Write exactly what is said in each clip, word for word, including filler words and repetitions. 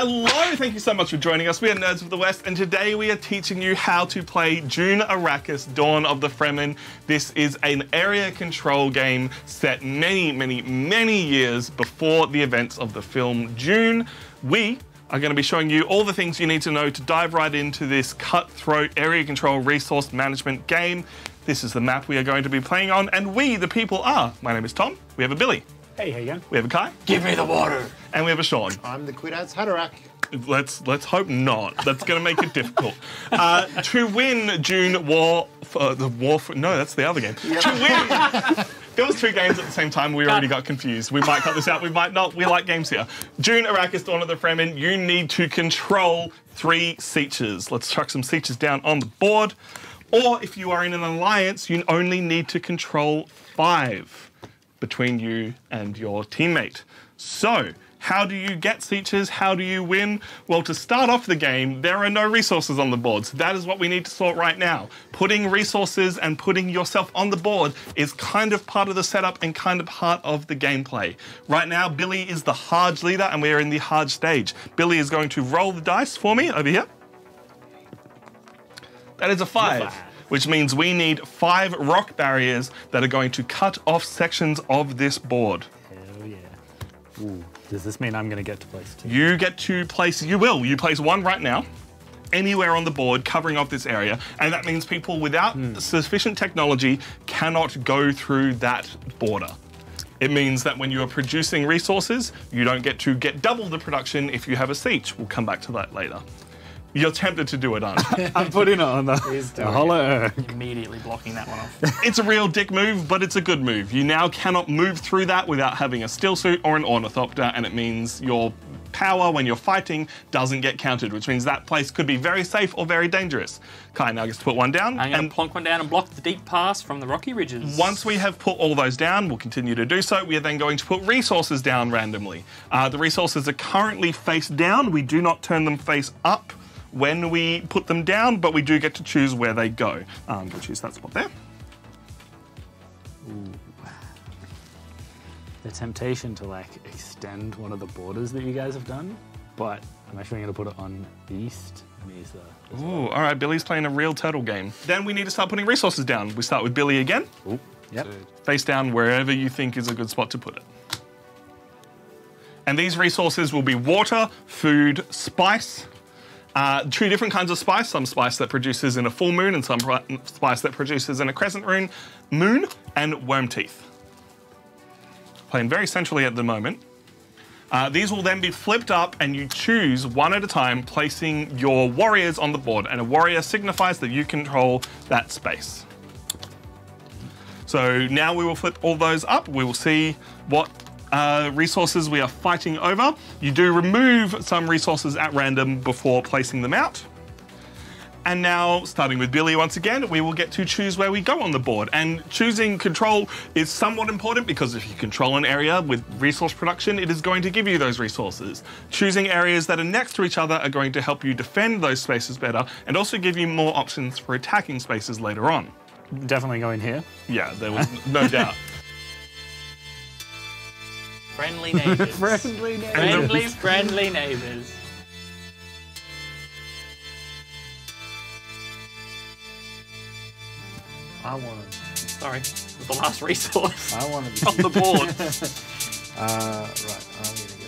Hello, thank you so much for joining us. We are Nerds of the West, and today we are teaching you how to play Dune Arrakis, Dawn of the Fremen. This is an area control game set many, many, many years before the events of the film Dune. We are going to be showing you all the things you need to know to dive right into this cutthroat area control resource management game. This is the map we are going to be playing on, and we, the people, are... My name is Tom, we have a Billy. Hey, how you going? We have a Kai. Give me the water. And we have a Sean. I'm the Quiddatz Haderach. Let's let's hope not. That's going to make it difficult. Uh, to win Dune War, uh, the War. For, no, that's the other game. Yep. To win. There was two games at the same time. We already got confused. We might cut this out. We might not. We like games here. Dune Arrakis, Dawn of the Fremen. You need to control three Sietches. Let's chuck some Sietches down on the board. Or if you are in an alliance, you only need to control five between you and your teammate. So, how do you get Sietches? How do you win? Well, to start off the game, there are no resources on the board, so that is what we need to sort right now. Putting resources and putting yourself on the board is kind of part of the setup and kind of part of the gameplay. Right now, Billy is the Hajj leader and we are in the Hajj stage. Billy is going to roll the dice for me over here. That is a five. Which means we need five rock barriers that are going to cut off sections of this board. Hell yeah. Ooh, does this mean I'm gonna get to place two? You get to place, you will. You place one right now, anywhere on the board, covering off this area. And that means people without mm. sufficient technology cannot go through that border. It means that when you are producing resources, you don't get to get double the production if you have a siege. We'll come back to that later. You're tempted to do it, aren't you? I'm putting it on the, the hollow. Immediately blocking that one off. It's a real dick move, but it's a good move. You now cannot move through that without having a stillsuit or an ornithopter, and it means your power when you're fighting doesn't get counted, which means that place could be very safe or very dangerous. Kai now gets to put one down. I'm going to plonk one down and block the deep pass from the rocky ridges. Once we have put all those down, we'll continue to do so. We are then going to put resources down randomly. Uh, the resources are currently face down. We do not turn them face up when we put them down, but we do get to choose where they go. Um, we'll choose that spot there. Ooh. The temptation to like extend one of the borders that you guys have done, but I'm actually gonna put it on Beast Mesa. Ooh, well. All right, Billy's playing a real turtle game. Then we need to start putting resources down. We start with Billy again. Ooh, yep. Face down wherever you think is a good spot to put it. And these resources will be water, food, spice, Uh, two different kinds of spice, some spice that produces in a full moon and some spice that produces in a crescent moon, moon and worm teeth. Playing very centrally at the moment. Uh, these will then be flipped up and you choose one at a time, placing your warriors on the board, and a warrior signifies that you control that space. So now we will flip all those up. We will see what Uh, resources we are fighting over. You do remove some resources at random before placing them out. And now, starting with Billy once again, we will get to choose where we go on the board. And choosing control is somewhat important because if you control an area with resource production, it is going to give you those resources. Choosing areas that are next to each other are going to help you defend those spaces better and also give you more options for attacking spaces later on. Definitely going here. Yeah, there was no doubt. Friendly neighbours. friendly neighbours. Friendly, friendly neighbours. I wanted... Sorry, the last resource. I wanted... on the board. uh, right, I'm going to go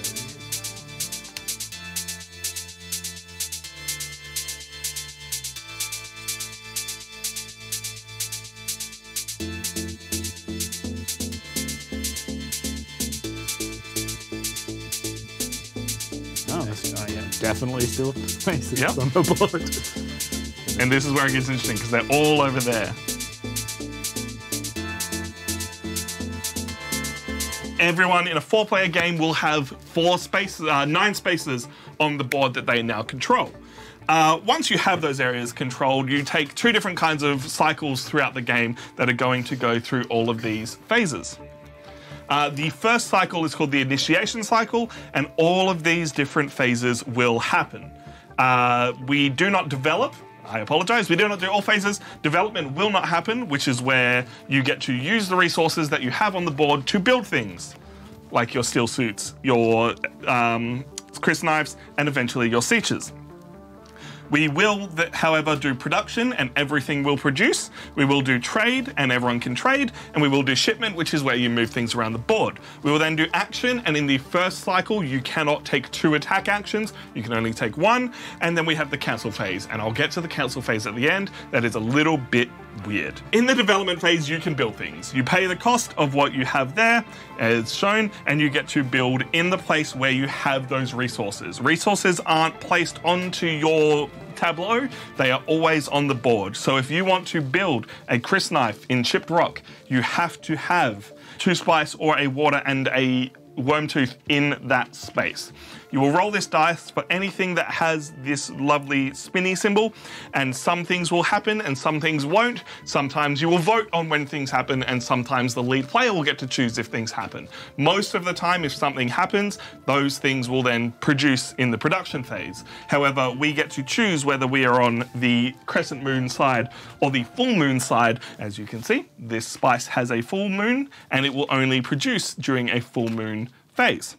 definitely still places yep. on the board. And this is where it gets interesting because they're all over there. Everyone in a four-player game will have four spaces, uh, nine spaces on the board that they now control. Uh, once you have those areas controlled, you take two different kinds of cycles throughout the game that are going to go through all of these phases. Uh, the first cycle is called the initiation cycle, and all of these different phases will happen. Uh, we do not develop, I apologize, we do not do all phases. Development will not happen, which is where you get to use the resources that you have on the board to build things, like your steel suits, your um, Crysknives, and eventually your Sietches. We will, however, do production and everything will produce. We will do trade and everyone can trade. And we will do shipment, which is where you move things around the board. We will then do action, and in the first cycle, you cannot take two attack actions. You can only take one. And then we have the council phase, and I'll get to the council phase at the end. That is a little bit weird. In the development phase, you can build things. You pay the cost of what you have there, as shown, and you get to build in the place where you have those resources. Resources aren't placed onto your tableau, they are always on the board. So if you want to build a Crysknife in chipped rock, you have to have two splice or a water and a wormtooth in that space. You will roll this dice for anything that has this lovely spinny symbol, and some things will happen and some things won't. Sometimes you will vote on when things happen, and sometimes the lead player will get to choose if things happen. Most of the time, if something happens, those things will then produce in the production phase. However, we get to choose whether we are on the crescent moon side or the full moon side. As you can see, this spice has a full moon, and it will only produce during a full moon phase.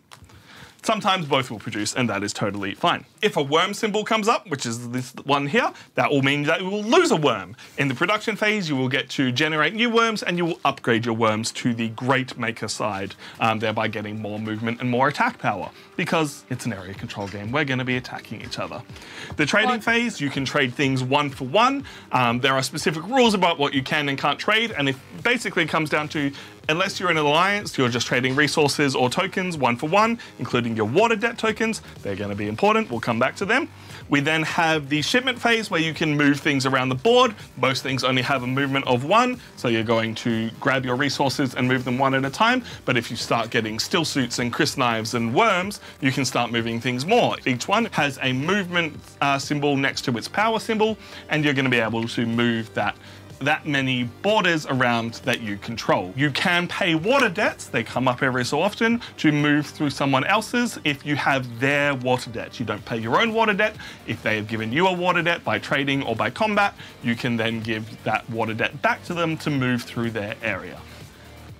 Sometimes both will produce, and that is totally fine. If a worm symbol comes up, which is this one here, that will mean that you will lose a worm. In the production phase, you will get to generate new worms, and you will upgrade your worms to the Great Maker side, um, thereby getting more movement and more attack power. Because it's an area control game, we're gonna be attacking each other. The trading phase, you can trade things one for one. Um, there are specific rules about what you can and can't trade, and it basically comes down to, unless you're in an alliance, you're just trading resources or tokens one for one, including your water debt tokens. They're going to be important. We'll come back to them. We then have the shipment phase, where you can move things around the board. Most things only have a movement of one, so you're going to grab your resources and move them one at a time. But if you start getting steel suits and Crysknives and worms, you can start moving things more. Each one has a movement uh, symbol next to its power symbol, and you're going to be able to move that that many borders around that you control. You can pay water debts, they come up every so often, to move through someone else's if you have their water debt. You don't pay your own water debt. If they have given you a water debt by trading or by combat, you can then give that water debt back to them to move through their area.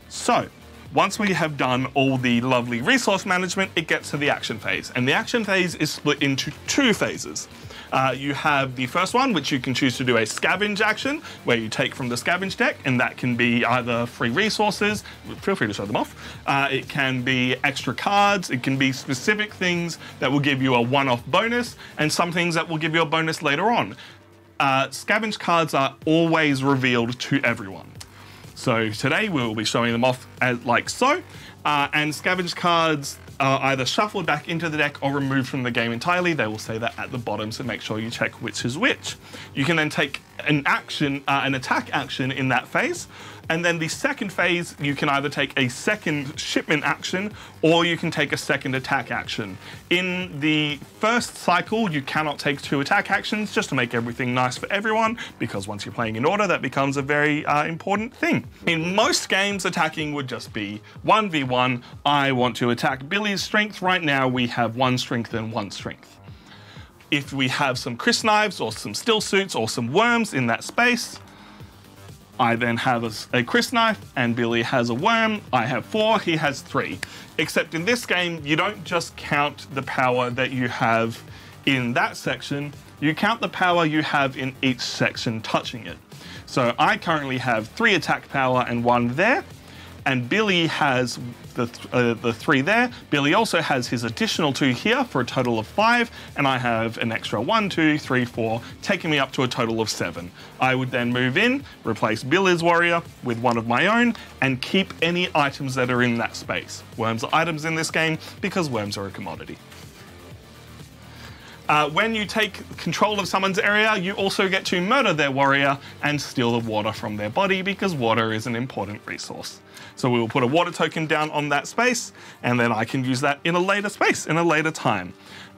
So, once we have done all the lovely resource management, it gets to the action phase. And the action phase is split into two phases. Uh, you have the first one, which you can choose to do a scavenge action, where you take from the scavenge deck, and that can be either free resources, feel free to show them off, uh, it can be extra cards, it can be specific things that will give you a one-off bonus, and some things that will give you a bonus later on. Uh, scavenge cards are always revealed to everyone. So today we will be showing them off as, like so, uh, and scavenge cards are either shuffled back into the deck or removed from the game entirely. They will say that at the bottom, so make sure you check which is which. You can then take an action, uh, an attack action in that phase, and then the second phase, you can either take a second shipment action or you can take a second attack action. In the first cycle, you cannot take two attack actions, just to make everything nice for everyone, because once you're playing in order, that becomes a very uh, important thing. In most games, attacking would just be one v one. I want to attack Billy's strength. Right now, we have one strength and one strength. If we have some Crysknives or some steel suits or some worms in that space, I then have a, a Crysknife and Billy has a worm. I have four, he has three. Except in this game, you don't just count the power that you have in that section, you count the power you have in each section touching it. So I currently have three attack power and one there, and Billy has the, th uh, the three there. Billy also has his additional two here for a total of five, and I have an extra one, two, three, four, taking me up to a total of seven. I would then move in, replace Billy's warrior with one of my own, and keep any items that are in that space. Worms are items in this game because worms are a commodity. Uh, when you take control of someone's area, you also get to murder their warrior and steal the water from their body, because water is an important resource. So we will put a water token down on that space, and then I can use that in a later space, in a later time.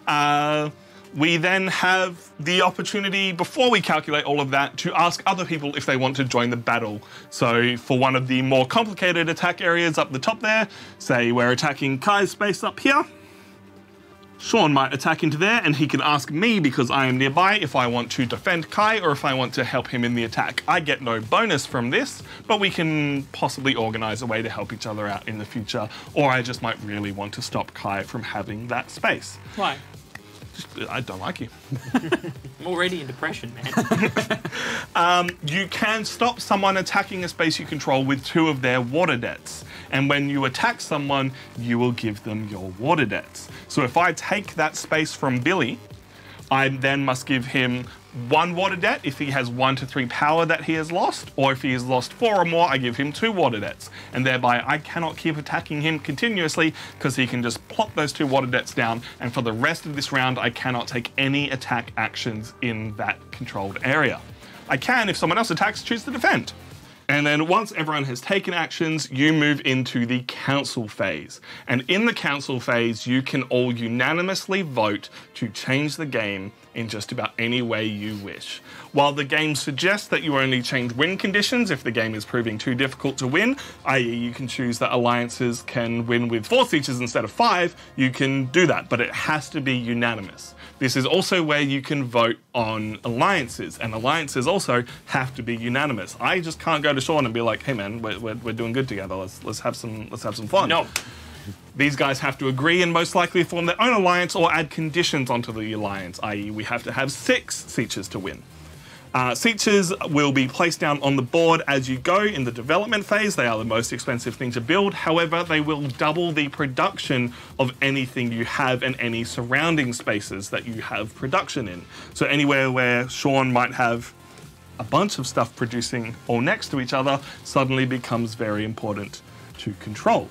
Uh, we then have the opportunity, before we calculate all of that, to ask other people if they want to join the battle. So for one of the more complicated attack areas up the top there, say we're attacking Kai's space up here, Sean might attack into there, and he can ask me, because I am nearby, if I want to defend Kai or if I want to help him in the attack. I get no bonus from this, but we can possibly organize a way to help each other out in the future, or I just might really want to stop Kai from having that space. Why? I don't like you. I'm already in depression, man. um, you can stop someone attacking a space you control with two of their water debts. And when you attack someone, you will give them your water debts. So if I take that space from Billy, I then must give him one water debt if he has one to three power that he has lost, or if he has lost four or more, I give him two water debts. And thereby, I cannot keep attacking him continuously, because he can just plop those two water debts down, and for the rest of this round, I cannot take any attack actions in that controlled area. I can, if someone else attacks, choose to defend. And then once everyone has taken actions, you move into the council phase. And in the council phase, you can all unanimously vote to change the game in just about any way you wish. While the game suggests that you only change win conditions if the game is proving too difficult to win, that is you can choose that alliances can win with four Sietches instead of five, you can do that, but it has to be unanimous. This is also where you can vote on alliances, and alliances also have to be unanimous. I just can't go to Sean and be like, hey man, we're, we're, we're doing good together, let's, let's, have some, let's have some fun. No. These guys have to agree and most likely form their own alliance or add conditions onto the alliance, that is we have to have six Sietches to win. Uh, Sietches will be placed down on the board as you go in the development phase. They are the most expensive thing to build. However, they will double the production of anything you have and any surrounding spaces that you have production in. So anywhere where Sean might have a bunch of stuff producing all next to each other suddenly becomes very important to control.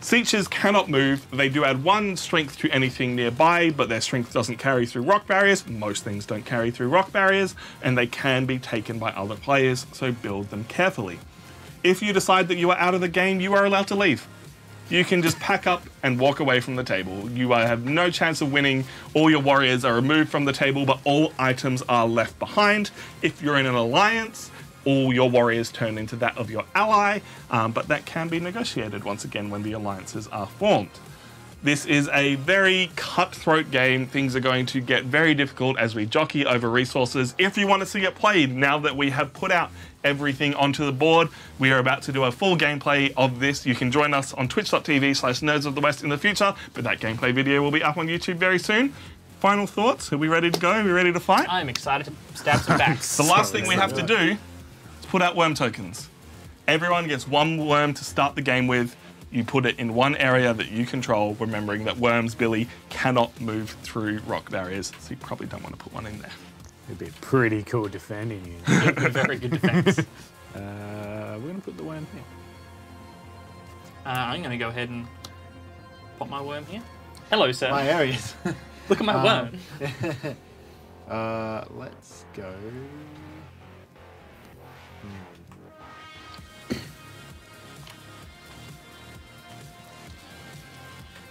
Sietches cannot move. They do add one strength to anything nearby, but their strength doesn't carry through rock barriers. Most things don't carry through rock barriers, and they can be taken by other players, so build them carefully. If you decide that you are out of the game, you are allowed to leave. You can just pack up and walk away from the table. You have no chance of winning. All your warriors are removed from the table, but all items are left behind. If you're in an alliance, all your warriors turn into that of your ally, um, but that can be negotiated once again when the alliances are formed. This is a very cutthroat game. Things are going to get very difficult as we jockey over resources. If you want to see it played, now that we have put out everything onto the board, we are about to do a full gameplay of this. You can join us on Twitch dot T V slash Nerds of the West in the future, but that gameplay video will be up on YouTube very soon. Final thoughts? Are we ready to go? Are we ready to fight? I'm excited to stab some backs. The last thing we have to do, put out worm tokens. Everyone gets one worm to start the game with. You put it in one area that you control, remembering that worms, Billy, cannot move through rock barriers, so you probably don't want to put one in there. It'd be pretty cool defending you. It'd be a very good defense. uh, we're gonna put the worm here. Uh, I'm gonna go ahead and pop my worm here. Hello, sir. My areas. Look at my um, worm. uh, let's go.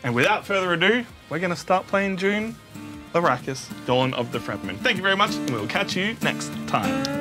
And without further ado, we're going to start playing Dune Arrakis, Dawn of the Fremen. Thank you very much, and we'll catch you next time.